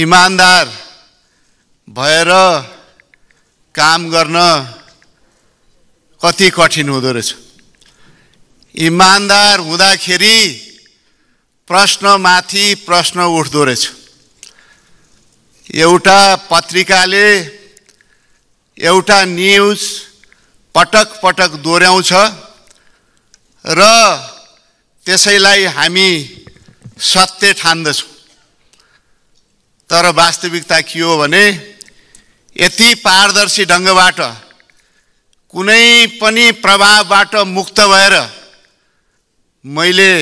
ईमानदार भएर काम गर्न कति कठिन हुँदो रहेछ। ईमानदार हुँदाखेरि प्रश्नमाथि प्रश्न उठ्दो रहेछ। एउटा पत्रिकाले एउटा न्यूज पटक पटक दोहोर्याउँछ र त्यसैलाई हामी सत्य ठान्दछौँ, तर वास्तविकता के हो भने यति पारदर्शी ढंगबाट कुनै पनि प्रभावबाट मुक्त भएर मैले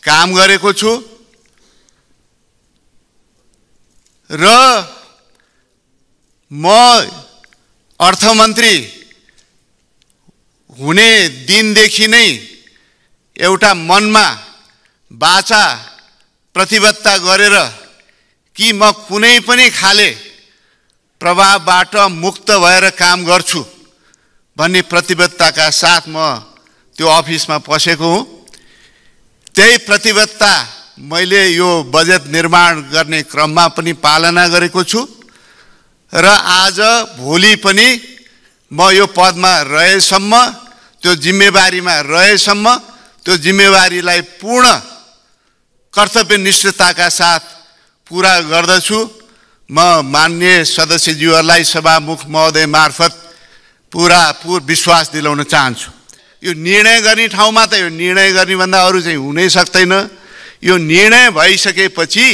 काम गरेको छु र म अर्थमन्त्री हुने दिनदेखि नै एउटा मनमा वाचा प्रतिबद्धता गरेर कि म कुनै पनि खाले प्रभावबाट मुक्त भएर काम गर्छु भन्ने प्रतिबद्धताका साथ म त्यो अफिसमा पसेको हुँ। त्यही प्रतिबद्धता मैले यो बजेट निर्माण गर्ने क्रममा पनि पालना गरेको छु र आज भोलि पनि म यो पदमा रहेसम्म, त्यो जिम्मेवारीमा रहेसम्म त्यो जिम्मेवारीलाई पूर्ण कर्तव्यनिष्ठताका साथ पूरा गर्दछु। म माननीय सदस्यज्यूहरुलाई सभामुख महोदय मार्फत पूरा विश्वास दिलाउन चाहन्छु। यो निर्णय गर्ने ठाउँमा त यो निर्णय गर्ने भन्दा अरु चाहिँ हुनै सक्दैन। यो निर्णय भइसकेपछि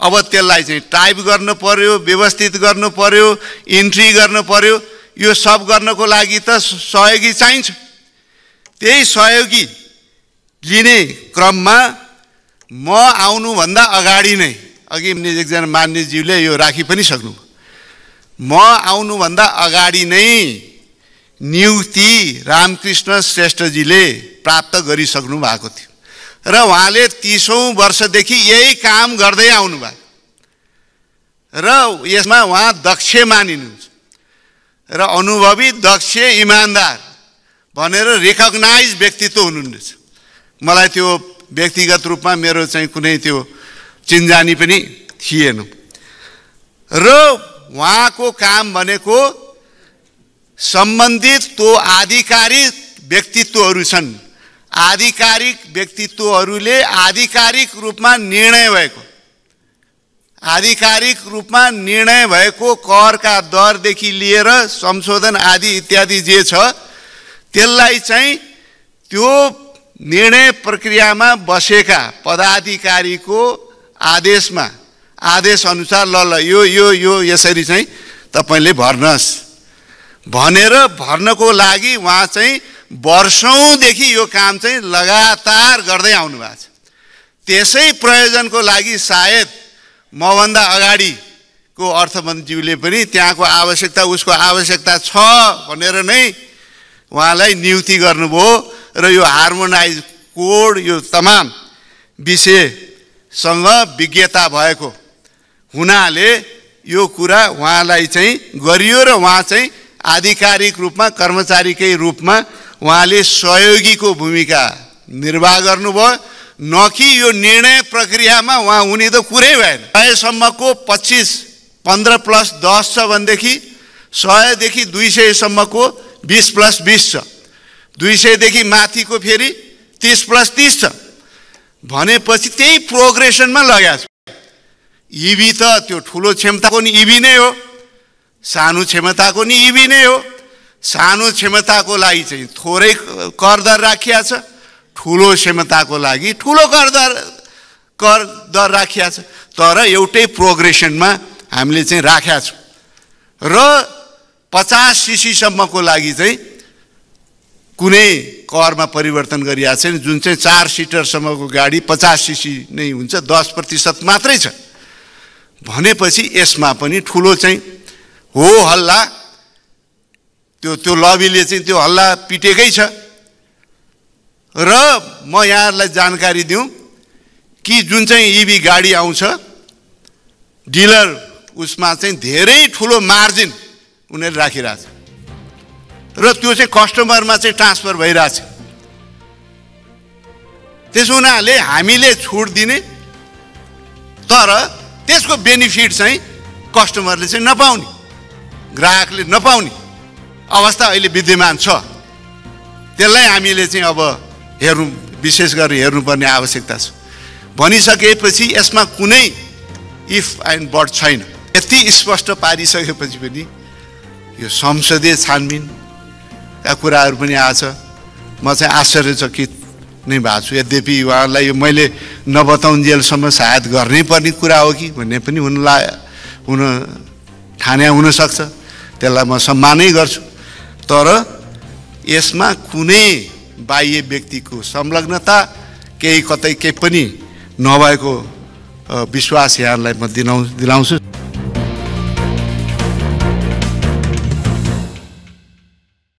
अब त्यसलाई चाहिँ टाइप गर्न पर्यो, व्यवस्थित गर्न पर्यो, इन्ट्री गर्न पर्यो। यो सब गर्नको लागि त सहयोगी चाहिन्छ। त्यही सहयोगी लिने क्रममा म आउनु भन्दा अगाडि नै अघि एकजना मान्यज्यूले यो राखी पनि सक्नु, म आउनुभन्दा अगाडि नै नियुक्ति रामकृष्ण श्रेष्ठजीले प्राप्त गरिसक्नु भएको थियो र उहाँले 30औं वर्षदेखि यही काम गर्दै आउनुभयो र यसमा उहाँ दक्ष मानिनुहुन्छ र अनुभवी, दक्ष, इमानदार भनेर रेकग्नाइज व्यक्तित्व हुनुहुनेछ। मलाई त्यो व्यक्तिगत रूपमा मेरो चाहिँ कुनै त्यो चिन्जानी पनि थिएन र उहाँको काम भनेको सम्बन्धित तो आधिकारिक व्यक्तित्वहरू छन्। आधिकारिक व्यक्तित्वहरूले आधिकारिक रूपमा निर्णय भएको, आधिकारिक रूपमा निर्णय भएको करका दरदेखि लिएर संशोधन आदि इत्यादि जे छ त्यसलाई चाहिँ त्यो निर्णय प्रक्रियामा बसेका पदाधिकारीको आदेशमा आदेश अनुसार ल यो यो यो यसरी चाहिँ तपाईले भर्नस् भनेर भर्नको लागि उहाँ चाहिँ वर्षौंदेखि यो काम चाहिँ लगातार गर्दै आउनु भएको छ। त्यसै प्रयोजनको लागि सायद म भन्दा अगाडिको अर्थमन्त्रीज्यूले पनि त्यहाँको आवश्यकता, उसको आवश्यकता छ भनेर नै उहाँलाई नियुक्ति गर्नुभयो र यो हार्मोनाइज कोड यो तमाम विषय सँग विज्ञता भएको हुनाले यो कुरा उहाँलाई चाहिँ गरियो र उहाँ चाहिँ आधिकारिक रूपमा कर्मचारीकै रूपमा उहाँले सहयोगीको भूमिका निर्वाह गर्नुभयो, न कि यो निर्णय प्रक्रियामा उहाँ हुने त कुरै भएन। अहिलेसम्मको 25 15+10 छ भनेदेखि 100 देखि 200 सम्मको 20+20 छ, 200 देखि माथिको फेरि 30+30 छ भनेपछि त्यही प्रोग्रेसनमा लगाएको छु। इबी त त्यो ठुलो क्षमताको नि इबी नै हो, सानो क्षमताको नि इबी नै हो। सानो क्षमताको लागि चाहिँ थोरै करदर राखिया छ, ठुलो क्षमताको लागि ठुलो करदर राखिया छ, तर एउटै प्रोग्रेसनमा हामीले चाहिँ राखेका छौँ र 50 सीसीसम्मको लागि चाहिँ कुनै करमा परिवर्तन गरिया छैन। जुन चाहिँ 4 सिटरसम्मको गाडी 50 सीसी नै हुन्छ, 10% मात्रै छ भनेपछि यसमा पनि ठुलो चाहिँ हो हल्ला, त्यो लबीले चाहिँ त्यो हल्ला पिटेकै छ। र म यहाँहरूलाई जानकारी दिउँ कि जुन चाहिँ इबी गाडी आउँछ डिलर उसमा चाहिँ धेरै ठुलो मार्जिन उनीहरूले राखिरहेछ र त्यो चाहिँ कस्टमरमा चाहिँ ट्रान्सफर भइरहेछ। त्यसो हुनाले हामीले छुट दिने, तर त्यसको बेनिफिट चाहिँ कस्टमरले चाहिँ नपाउने ग्राहकले नपाउने अवस्था अहिले विद्यमान छ त्यसलाई हामीले चाहिँ अब हेर्नु विशेष गरी हेर्नुपर्ने आवश्यकता छ भनिसकेपछि यसमा कुनै इफ एन्ड बट छैन यति स्पष्ट पारिसकेपछि पनि यो संसदीय छानबिन का कुराहरु पनि आछ म चाहिँ आश्चर्यचकित नै भएको छु यद्यपि उहाँलाई यो मैले नबताउन्जेलसम्म सायद गर्नै पर्ने कुरा हो कि भन्ने पनि हुन ठान्या हुन सक्छ त्यसलाई म सम्मानै गर्छु तर यसमा कुनै बाह्य व्यक्तिको संलग्नता केही कतै के पनि नभएको विश्वास यहाँलाई म दिलाउँछु